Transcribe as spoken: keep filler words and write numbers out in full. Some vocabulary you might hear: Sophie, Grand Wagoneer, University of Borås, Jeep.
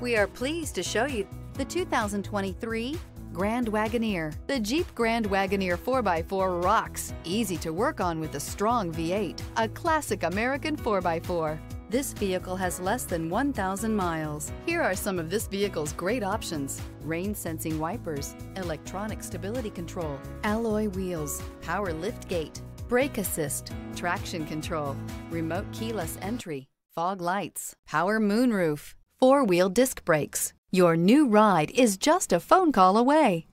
We are pleased to show you the two thousand twenty-three Grand Wagoneer. The Jeep Grand Wagoneer four by four rocks, easy to work on with a strong V eight, a classic American four by four. This vehicle has less than one thousand miles. Here are some of this vehicle's great options: rain sensing wipers, electronic stability control, alloy wheels, power lift gate, brake assist, traction control, remote keyless entry, fog lights, power moonroof, four-wheel disc brakes. Your new ride is just a phone call away.